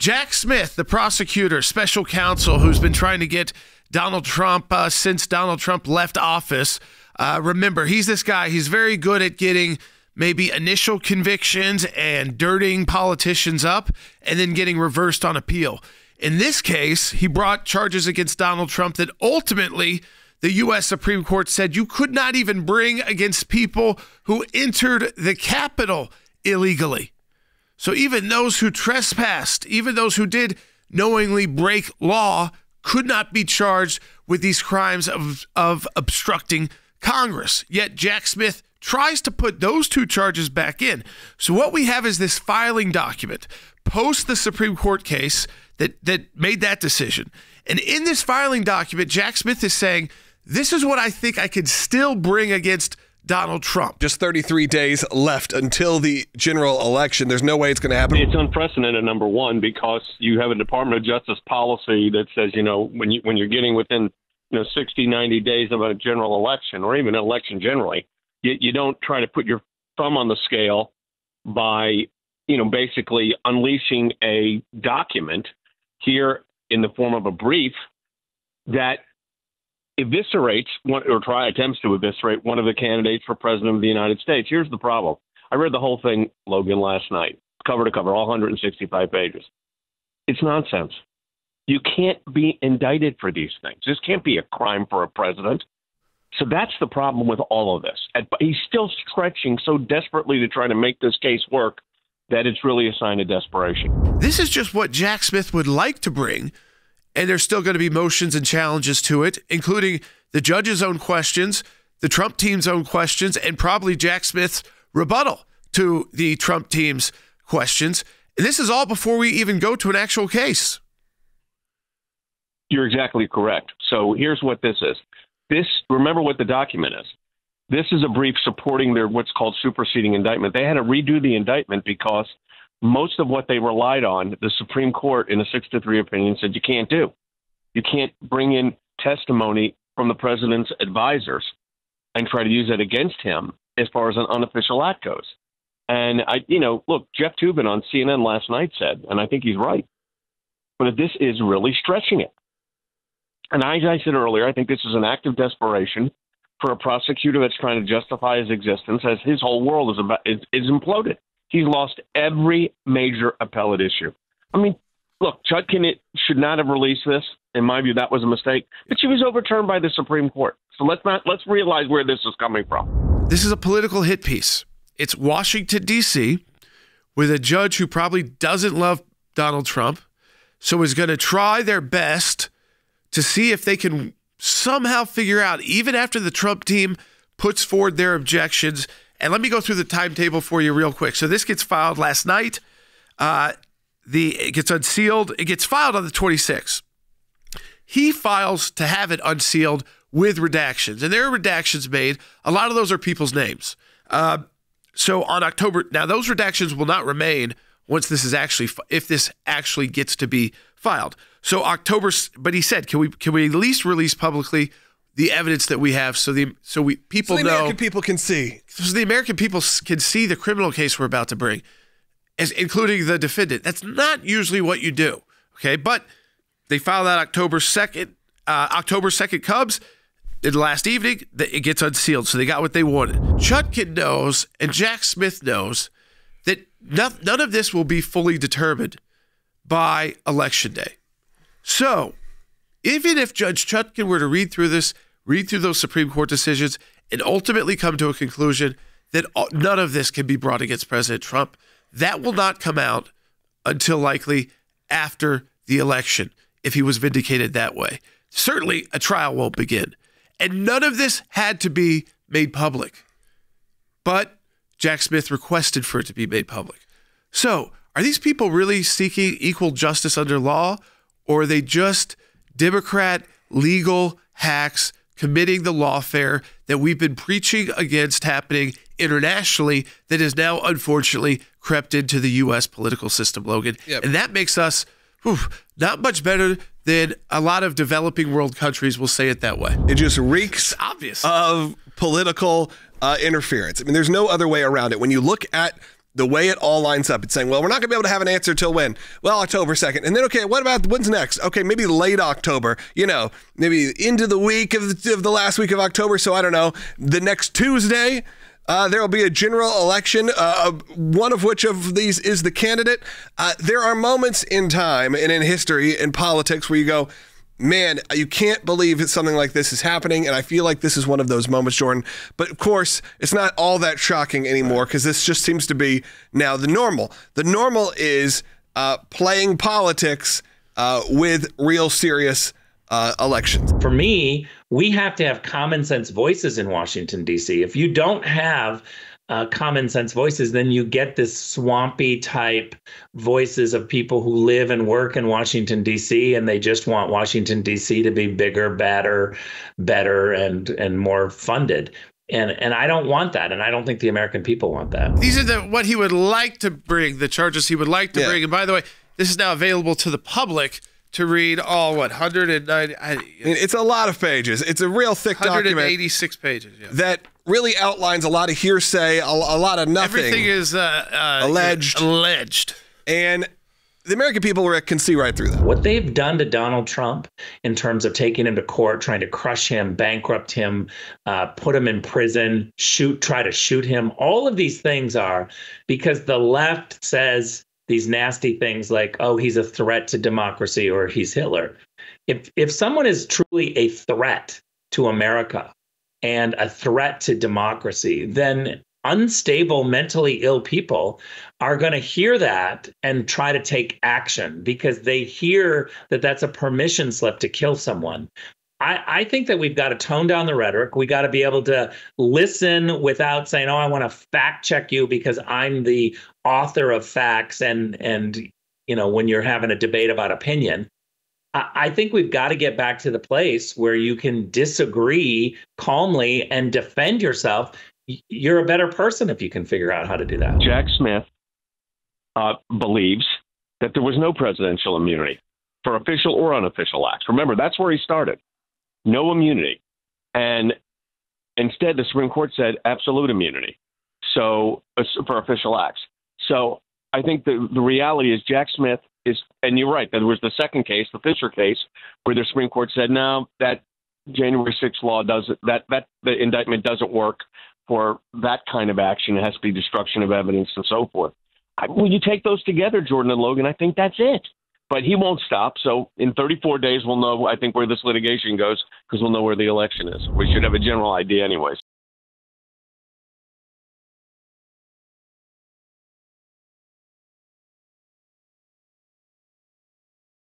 Jack Smith, the prosecutor, special counsel, who's been trying to get Donald Trump since Donald Trump left office. Remember, he's this guy. He's very good at getting maybe initial convictions and dirtying politicians up and then getting reversed on appeal. In this case, he brought charges against Donald Trump that ultimately the U.S. Supreme Court said you could not even bring against people who entered the Capitol illegally. So even those who trespassed, even those who did knowingly break law, could not be charged with these crimes of obstructing Congress. Yet Jack Smith tries to put those two charges back in. So what we have is this filing document post the Supreme Court case that made that decision. And in this filing document, Jack Smith is saying, this is what I think I could still bring against Donald Trump. Just 33 days left until the general election. There's no way it's going to happen. It's unprecedented, number one, because you have a Department of Justice policy that says, you know, when you're getting within 60, 90 days of a general election or even an election generally, you don't try to put your thumb on the scale by, basically unleashing a document here in the form of a brief that eviscerates attempts to eviscerate one of the candidates for president of the United States. Here's the problem. I read the whole thing, Logan, last night, cover to cover, all 165 pages. It's nonsense. You can't be indicted for these things. This can't be a crime for a president. So that's the problem with all of this. He's still stretching so desperately to try to make this case work that it's really a sign of desperation. This is just what Jack Smith would like to bring. And there's still going to be motions and challenges to it, including the judge's own questions, the Trump team's own questions, and probably Jack Smith's rebuttal to the Trump team's questions. And this is all before we even go to an actual case. You're exactly correct. So here's what this is. Remember what the document is. This is a brief supporting their what's called superseding indictment. They had to redo the indictment because most of what they relied on, the Supreme Court in a 6-3 opinion said you can't do. You can't bring in testimony from the president's advisors and try to use it against him as far as an unofficial act goes. And, look, Jeff Toobin on CNN last night said, and I think he's right, but this is really stretching it. And as I said earlier, I think this is an act of desperation for a prosecutor that's trying to justify his existence as his whole world is imploded. He's lost every major appellate issue. I mean, look, Chutkan should not have released this. In my view, that was a mistake. But she was overturned by the Supreme Court. So let's realize where this is coming from. This is a political hit piece. It's Washington, D.C., with a judge who probably doesn't love Donald Trump, so is going to try their best to see if they can somehow figure out, even after the Trump team puts forward their objections. And let me go through the timetable for you real quick. So this gets filed last night. It gets unsealed. It gets filed on the 26th. He files to have it unsealed with redactions. And there are redactions made. A lot of those are people's names. So on October, now those redactions will not remain once this is actually, if this actually gets to be filed. So October, but he said, can we at least release publicly the evidence that we have, so the American people can see the criminal case we're about to bring, including the defendant. That's not usually what you do, okay? But they filed that October 2nd. October 2nd comes, and last evening it gets unsealed, so they got what they wanted. Chutkan knows, and Jack Smith knows that none of this will be fully determined by Election Day, so. Even if Judge Chutkan were to read through those Supreme Court decisions, and ultimately come to a conclusion that none of this can be brought against President Trump, that will not come out until likely after the election, if he was vindicated that way. Certainly, a trial won't begin. And none of this had to be made public. But Jack Smith requested for it to be made public. So, are these people really seeking equal justice under law, or are they just Democrat legal hacks committing the lawfare that we've been preaching against happening internationally that has now unfortunately crept into the U.S. political system, Logan? Yep. And that makes us not much better than a lot of developing world countries will say it that way. It just reeks obvious of political interference. I mean, there's no other way around it. When you look at the way it all lines up, it's saying, well, we're not going to be able to have an answer till when? Well, October 2nd. And then, okay, what about when's next? Okay, maybe late October, you know, maybe into the week of the last week of October. So I don't know, the next Tuesday, there will be a general election, one of which of these is the candidate. There are moments in time and in history and politics where you go, man, you can't believe that something like this is happening. And I feel like this is one of those moments, Jordan. But of course, it's not all that shocking anymore because this just seems to be now the normal. The normal is playing politics with real serious elections. For me, we have to have common sense voices in Washington, D.C. If you don't have common sense voices, then you get this swampy type voices of people who live and work in Washington, D.C., and they just want Washington, D.C. to be bigger, badder, better, and more funded. And I don't want that. And I don't think the American people want that. These are what he would like to bring, the charges he would like to bring. And by the way, this is now available to the public to read all, what, 190? I mean, it's a lot of pages. It's a real thick document. 186 pages. Yeah. That really outlines a lot of hearsay, a lot of nothing. Everything is alleged. Alleged. And the American people, Rick, can see right through that. What they've done to Donald Trump in terms of taking him to court, trying to crush him, bankrupt him, put him in prison, try to shoot him, all of these things are because the left says these nasty things like, oh, he's a threat to democracy or he's Hitler. If someone is truly a threat to America and a threat to democracy, then unstable, mentally ill people are going to hear that and try to take action because they hear that that's a permission slip to kill someone. I think that we've got to tone down the rhetoric. We got to be able to listen without saying, oh, I want to fact check you because I'm the author of facts. And you know, when you're having a debate about opinion, I think we've got to get back to the place where you can disagree calmly and defend yourself. You're a better person if you can figure out how to do that. Jack Smith believes that there was no presidential immunity for official or unofficial acts. Remember, that's where he started. No immunity. And instead, the Supreme Court said absolute immunity. So for official acts. So I think the reality is Jack Smith is, and you're right, there was the second case, the Fisher case, where the Supreme Court said, no, that January 6th law doesn't, that the indictment doesn't work for that kind of action. It has to be destruction of evidence and so forth. When you take those together, Jordan and Logan, I think that's it. But he won't stop. So in 34 days, we'll know, I think, where this litigation goes because we'll know where the election is. We should have a general idea anyways.